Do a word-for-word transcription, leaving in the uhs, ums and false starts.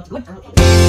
everything was good for me.